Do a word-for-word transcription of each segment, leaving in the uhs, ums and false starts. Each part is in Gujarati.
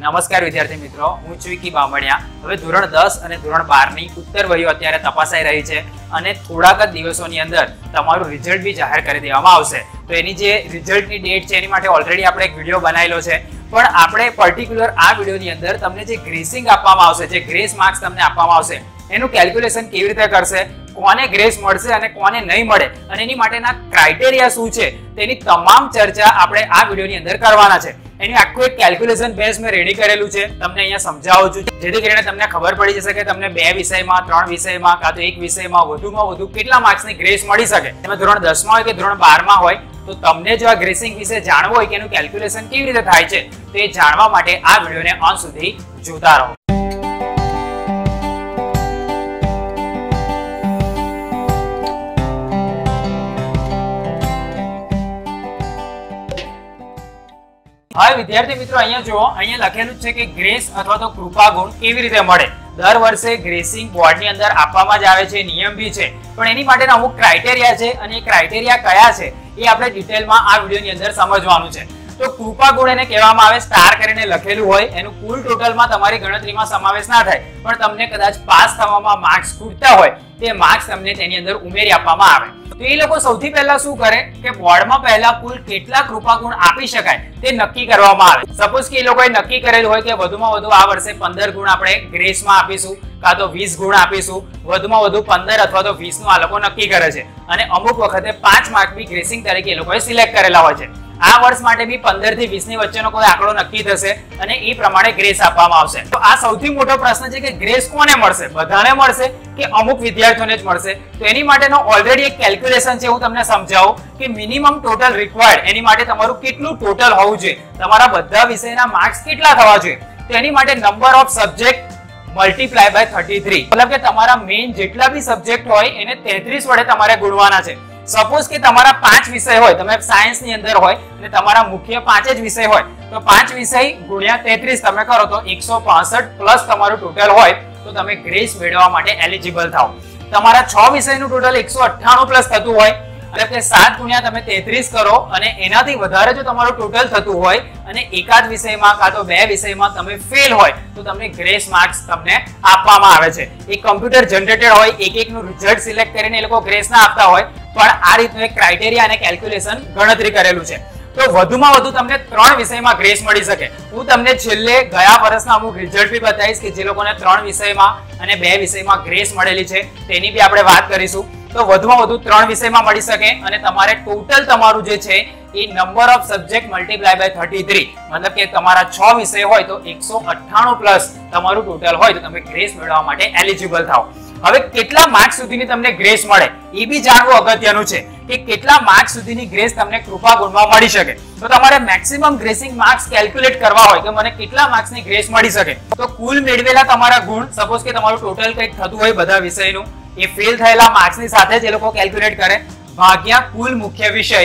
नमस्कार विद्यार्थी मित्रों, हूँ चुईकी बामणिया। हवे धोरण दस अने धोरण बार नी उत्तर वहीओ अत्यारे तपासाई रही छे अने थोड़ाक दिवसोनी अंदर तमारुं रिजल्ट भी जाहेर करी देवामां आवशे। तो एनी जे रिजल्टनी डेट छे एनी माटे ऑलरेडी आपणे एक विडियो बनावेलो छे, पण आपणे पर्टिक्युलर आ विडियोनी अंदर तमने जे ग्रेसिंग आपवामां आवशे, जे ग्रेस मार्क्स तमने आपवामां आवशे एनुं केल्क्युलेशन केवी रीते करशे, कोने ग्रेस मळशे अने कोने नहीं मळे अने एनी माटेना क्राइटेरिया शुं छे तेनी तमाम चर्चा आपणे आ विडियोनी अंदर करवाना छे। एनी आखो एक कैलक्युलेशन बेस में रेडी करेलू छे, तमने अहींया समजावू छुं जेथी करीने तमने खबर पड़ी जशे के तमने बे विषयमां, त्रण विषयमां का तो एक विषयमां વધુમાં વધુ કેટલા માર્ક્સની ગ્રેસ મળી શકે। તમે ધોરણ દસ માં હોય કે ધોરણ બાર માં હોય તો તમને જો આ ગ્રેસિંગ વિશે જાણવું હોય કે એનું કેલ્ક્યુલેશન કેવી રીતે થાય છે તો એ જાણવા માટે આ વિડિયોને અંત સુધી જોતા રહો। हाय विद्यार्थी मित्रों, अहींया जुओ, अहींया लखेलुं छे के ग्रेस अथवा तो कृपा गुण केवी रीते मळे। दर वर्षे ग्रेसिंग बोर्डनी अंदर आपवामां ज आवे छे, नियम भी छे, पण एनी माटेना अमुक क्राइटेरिया छे अने क्राइटेरिया कया छे ए आपणे डिटेलमां आ विडियोनी अंदर समजवानुं छे। तो कृपा गुण एने कहेवामां आवे, स्टार करीने लखेलुं होय, एनुं कुल टोટલमां તમારી ગણતરીમાં સમાવેશ ના થાય, પણ તમને કદાચ પાસ થવામાં માર્ક્સ ખૂટતા હોય તે માર્ક્સ તમને તેની અંદર ઉમેરી આપવામાં આવે। તો એ લોકો સૌથી પહેલા શું કરે કે બોર્ડમાં પહેલા કુલ કેટલા કૃપા ગુણ આપી શકાય તે નક્કી કરવામાં આવે। સપોઝ કે એ લોકોએ નક્કી કરેલ હોય કે વધુમાં વધુ આ વર્ષે પંદર ગુણ આપણે ગ્રેસમાં આપીશું, કાં તો વીસ ગુણ આપીશું, વધુમાં વધુ પંદર અથવા તો વીસ નું આ લોકો નક્કી કરે છે। અને અમુક વખતે પાંચ માર્ક બી ગ્રેસિંગ તરીકે એ લોકોએ સિલેક્ટ કરેલા હોય છે। आ वर्ष माटे भी पंदर थी वीस नी वच्चेनो कोई आंकड़ो नक्की थशे अने ए प्रमाणे ग्रेस आपवामां आवशे। तो आ सौथी मोटो प्रश्न छे के ग्रेस कोने मळशे, बधाने मळशे के अमुक विद्यार्थीओने ज मळशे। तो एनी माटेनो ऑलरेडी एक कैलक्युलेशन छे, हुं तमने समजावुं के मिनिमम टोटल रिक्वायर्ड एनी माटे तमारुं केटलुं टोटल होवुं जोईए, तमारा बधा विषयना मार्क्स केटला थवा जोईए। तो एनी माटे number of subject multiply by तैंतीस, मतलब के तमारा मेन जेटला भी सब्जेक्ट होय एने तैंतीस वडे तमारे गुणवाना छे। सपोज के तमारा पांच विषय होय, तमे सायंस नी अंदर होय अने तमारा मुख्य पांच ज विषय होय तो पांच विषय गुण्या तैंतीस तमे करो तो एक सौ पैंसठ प्लस तमारो टोटल होय तो तमे ग्रेस मेळववा माटे एलिजिबल थाओ। तमारा छह विषय नु टोटल एक सौ अठाणु प्लस थतुं होय એટલે કે सात ગુણ્યા તમે तैंतीस કરો અને એનાથી વધારે જો તમારો ટોટલ થતું હોય અને એકાદ વિષયમાં કા તો બે વિષયમાં તમે ફેલ હોય તો તમને ગ્રેસ માર્ક્સ તમને આપવામાં આવે છે। એ કમ્પ્યુટર જનરેટેડ હોય, એક એક નું રિઝલ્ટ સિલેક્ટ કરીને એ લોકો ગ્રેસ ના આપતા હોય, પણ આ રીતનું એક ક્રાઇટેરિયા અને કેલ્ક્યુલેશન ગણતરી કરેલું છે। તો વધુમાં વધુ તમને ત્રણ વિષયમાં ગ્રેસ મળી શકે। હું તમને છેલ્લે ગયા વર્ષના અમુક રિઝલ્ટ બી બતાવીશ કે જે લોકોને ત્રણ વિષયમાં અને બે વિષયમાં ગ્રેસ મળેલી છે તેની બી આપણે વાત કરીશું। तो વધુમાં વધુ ત્રણ વિષયમાં મળી શકે અને તમારે ટોટલ તમારું જે છે એ number of subject multiply by તૈંતીસ, મતલબ કે તમારા છ વિષય હોય તો એક સો અઠ્ઠાણું પ્લસ તમારું ટોટલ હોય તો તમે ગ્રેસ મેળવવા માટે એલિજિબલ થાઓ। હવે કેટલા માર્ક્સ સુધીની તમને ગ્રેસ મળે એ બી જાણવું અગત્યનું છે કે કેટલા માર્ક્સ સુધીની ગ્રેસ તમને કૃપા ગુણમાં મળી શકે। તો તમારે મેક્સિમમ ગ્રેસિંગ માર્ક્સ કેલ્ક્યુલેટ કરવા હોય કે મને કેટલા માર્ક્સની ગ્રેસ મળી શકે તો કુલ મેળવેલા તમારા ગુણ, સપોઝ કે તમારું ટોટલ કંઈક થતું હોય બધા વિષયનું, ये फेल થયેલા માર્ક્સની સાથે જે લોકો કેલ્ક્યુલેટ કરે ભાગ્યા કુલ મુખ્ય વિષય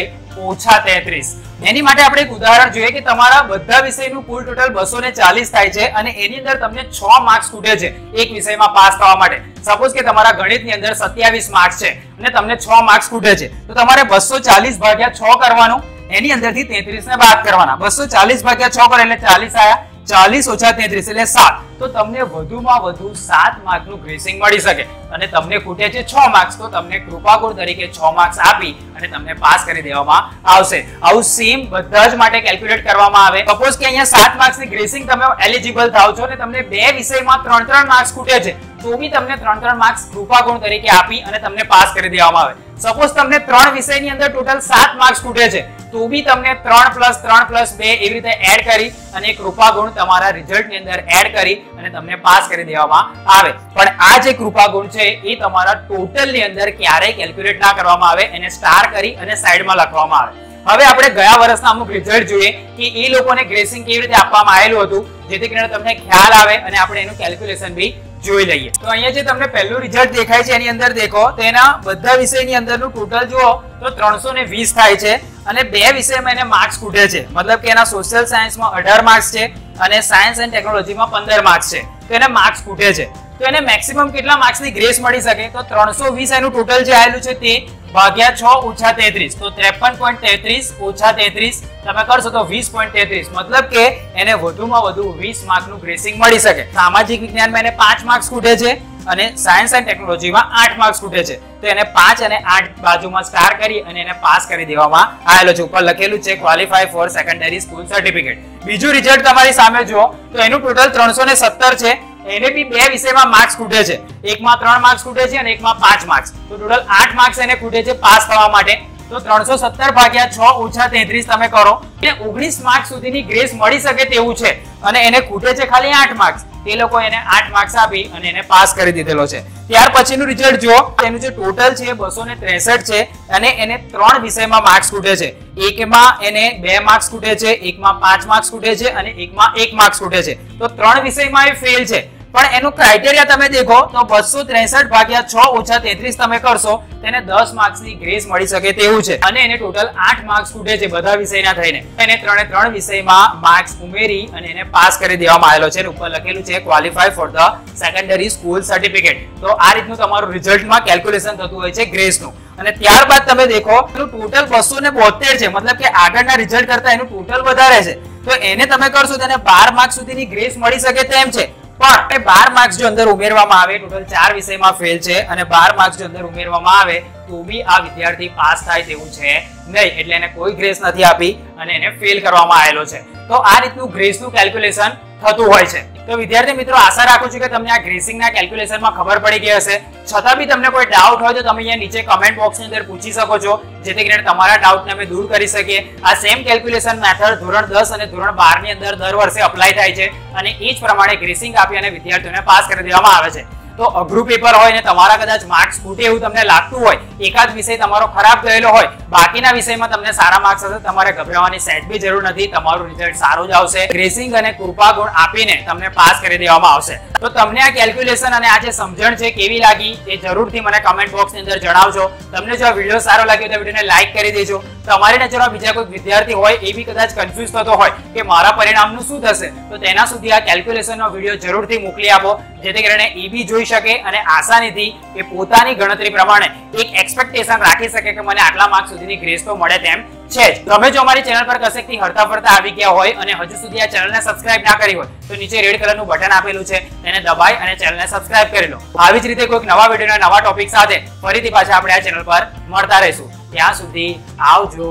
ઓછા तैंतीस। એની માટે આપણે એક ઉદાહરણ જોઈએ કે તમારા બધા વિષયનું કુલ ટોટલ બસો ચાલીસ થાય છે અને એની અંદર તમને છ માર્ક્સ ખૂટે છે એક વિષયમાં પાસ થવા માટે। સપોઝ કે તમારા ગણિતની અંદર સત્યાવીસ માર્ક્સ છે અને તમને છ માર્ક્સ ખૂટે છે તો તમારે બસો ચાલીસ ભાગ્યા છ કરવાનું, એની અંદરથી तैंतीस ને બાદ કરવાના। બસો ચાલીસ ભાગ્યા છ કરો એટલે ચાલીસ આયા, चालीस ઓછા तैंतीस એટલે सात, તો તમને વધુમાં વધુ સાત માર્કનું ગ્રેસિંગ મળી શકે અને તમને ખૂટે છે છ માર્ક્સ તો તમને કૃપાગુણ તરીકે છ માર્ક્સ આપી અને તમને પાસ કરી દેવામાં આવશે। આવું સેમ બધા જ માટે કેલ્ક્યુલેટ કરવામાં આવે। સપોઝ કે અહીંયા સાત માર્ક્સની ગ્રેસિંગ તમે એલિજિબલ થાઓ છો અને તમને બે વિષયમાં ત્રણ ત્રણ માર્ક્સ ખૂટે છે તો બી તમને ત્રણ ત્રણ માર્ક્સ કૃપાગુણ તરીકે આપી અને તમને પાસ કરી દેવામાં આવે। સપોઝ તમને ત્રણ વિષયની અંદર ટોટલ સાત માર્ક્સ ખૂટે છે તો બી તમને ત્રણ પ્લસ ત્રણ પ્લસ બે એવી રીતે એડ કરી અને કૃપાગુણ તમારા રિઝલ્ટની અંદર એડ કરી અને તમને પાસ કરી દેવામાં આવે। પણ આ જે કૃપાગુણ છે એ તમારા ટોટલની અંદર ક્યારેય કેલ્ક્યુલેટ ના કરવામાં આવે, એને સ્ટાર કરી અને સાઈડમાં લખવામાં આવે। હવે આપણે ગયા વર્ષના અમુક રિઝલ્ટ જોઈએ કે એ લોકોને ગ્રેસિંગ કેવી રીતે આપવામાં આવેલું હતું જેથી કરીને તમને ખ્યાલ આવે અને આપણે એનું કેલ્ક્યુલેશન બી જોઈ લઈએ। તો અહીંયા જે તમને પહેલું રિઝલ્ટ દેખાય છે એની અંદર દેખો તેના બધા વિષયની અંદરનું ટોટલ જુઓ તો ત્રણસો વીસ થાય છે અને બે વિષયમાં એને માર્ક્સ ખૂટે છે, મતલબ કે એના સોશિયલ સાયન્સમાં અઢાર માર્ક્સ છે અને સાયન્સ એન્ડ ટેકનોલોજીમાં પંદર માર્ક્સ છે તો એને માર્ક્સ ખૂટે છે। તો એને મેક્સિમમ કેટલા માર્ક્સની ગ્રેસ મળી શકે તો ત્રણસો વીસ એનું ટોટલ જે આવેલું છે તે भाग्या छ ओछा तेतरीस तो त्रेपन पॉइंट तेतरीस ओछा तेतरीस तमे करशो तो वीस पॉइंट तेतरीस मतलब के एने वधुमां वधु वीस मार्क नु ग्रेसिंग मळी सके। सामाजिक विज्ञान में एने पांच मार्क्स खूटे छे अने सायंस एंड टेक्नोलॉजी में आठ मार्क्स खूटे छे तो एने पांच अने आठ बाजुमां स्टार करी अने एने पास करी देवामां आवेलो छे। उपर लखेलुं छे qualify for secondary school certificate. बीजुं रिजल्ट तमारी सामे जुओ तो एनुं टोटल त्रणसो सत्तर छे। एने भी बे विषयमां मार्क्स खूटे छे, एक मां त्रण मार्क्स खूटे छे अने एक मां पांच मार्क्स तो टोटल आठ मार्क्स एने खूटे छे पास थवा माटे। तो त्रणसो सत्तर भाग्या छ ओछा तेतरीस तमे करो એટલે ઓગણીસ માર્ક્સ સુધીની ગ્રેસ મળી શકે તેવું છે અને એને ખૂટે છે ખાલી આઠ માર્ક્સ। તે લોકો એને આઠ માર્ક્સ આપી અને એને પાસ કરી દીધેલો છે। ત્યાર પછીનું રિઝલ્ટ જો તેનું જે ટોટલ છે બસો ત્રેસઠ છે અને એને ત્રણ વિષયમાં માર્ક્સ ખૂટે છે, એકમાં એને બે માર્ક્સ ખૂટે છે, એકમાં પાંચ માર્ક્સ ખૂટે છે અને એકમાં એક માર્ક્સ ખૂટે છે તો ત્રણ વિષયમાં એ ફેલ છે। પણ એનું ક્રાઇટેરિયા તમે દેખો તો બસો ત્રેસઠ ભાગ્યા છ ઓછા તેત્રીસ તમે કરશો તેને દસ માર્ક્સની ગ્રેસ મળી શકે તેવું છે અને એને ટોટલ આઠ માર્ક્સ ખૂટે છે બધા વિષયના થઈને। એને ત્રણે ત્રણ વિષયમાં માર્ક્સ ઉમેરી અને એને પાસ કરી દેવામાં આવેલો છે અને ઉપર લખેલું છે qualify for the secondary school certificate. તો આ રીતનું તમારું રિઝલ્ટમાં કેલ્ક્યુલેશન થતું હોય છે ગ્રેસનું। અને ત્યારબાદ તમે દેખો તો ટોટલ બસો બોતેર છે મતલબ કે આગળના રિઝલ્ટ કરતા એનું ટોટલ વધારે છે તો એને તમે કરશો તેને બાર માર્ક્સ સુધીની ગ્રેસ મળી શકે તેમ છે। પણ બાર માર્ક્સ જો અંદર ઉમેરવામાં આવે ટોટલ ચાર વિષયમાં ફેલ છે અને બાર માર્ક્સ જો અંદર ઉમેરવામાં આવે તો બી આ વિદ્યાર્થી પાસ થાય તેવું છે નહીં એટલે એને કોઈ ગ્રેસ નથી આપી અને એને ફેલ કરવામાં આવેલો છે। તો આ રીતનું ગ્રેસનું કેલ્ક્યુલેશન થતું હોય છે। તો વિદ્યાર્થી મિત્રો આશા રાખું છું કે તમને આ ગ્રેસિંગના કેલ્ક્યુલેશનમાં ખબર પડી ગઈ હશે। છતાં બી તમને કોઈ ડાઉટ હોય તો તમે અહીંયા નીચે કમેન્ટ બોક્સની અંદર પૂછી શકો છો જેથી કરીને તમારા ડાઉટને અમે દૂર કરી શકીએ। આ સેમ કેલ્ક્યુલેશન મેથડ ધોરણ દસ અને ધોરણ બાર ની અંદર દર વર્ષે અપ્લાય થાય છે અને એ જ પ્રમાણે ગ્રેસિંગ આપી અને વિદ્યાર્થીઓને પાસ કરી દેવામાં આવે છે। તો અઘરું પેપર હોય ને તમારા કદાચ માર્ક્સ ખૂટે એવું તમને લાગતું હોય, એકાદ વિષય તમારો ખરાબ ગયેલો હોય, બાકીના વિષયમાં તમને સારા માર્ક્સ હશે, તમારે ગભરાવાની સેટ બી જરૂર નથી, તમારું રિઝલ્ટ સારું જ આવશે। ગ્રેસિંગ અને કૃપા ગુણ આપીને તમને પાસ કરી દેવામાં આવશે। તો તમને આ કેલ્ક્યુલેશન અને આ જે સમજણ છે કેવી લાગી એ જરૂરથી મને કમેન્ટ બોક્સની અંદર જણાવજો। તમને જો આ વિડીયો સારો લાગ્યો તો વિડીયોને લાઈક કરી દેજો। તમારી નજરમાં બીજા કોઈ વિદ્યાર્થી હોય એ બી કદાચ કન્ફ્યુઝ થતો હોય કે મારા પરિણામનું શું થશે તો તેના સુધી આ કેલ્ક્યુલેશનનો વિડીયો જરૂરથી મોકલી આપો જેથી કરીને એ બી જોઈ શકે અને આસાનીથી એ પોતાની ગણતરી પ્રમાણે એક એક્સપેક્ટેશન રાખી શકે કે મને આટલા માર્ક સુધીની ગ્રેસ તો મળે તેમ છે। તમે જો અમારી ચેનલ પર કશેકથી હરતા ફરતા આવી ગયા હોય અને હજુ સુધી આ ચેનલને સબસ્ક્રાઇબ ના કરી હોય તો નીચે રેડ કલરનું બટન આપેલું છે તેને દબાઈ અને ચેનલને સબસ્ક્રાઇબ કરી લો। આવી જ રીતે કોઈક નવા વિડીયોના નવા ટોપિક સાથે ફરીથી પાછા આપણે આ ચેનલ પર મળતા રહીશું। ત્યાં સુધી આવજો।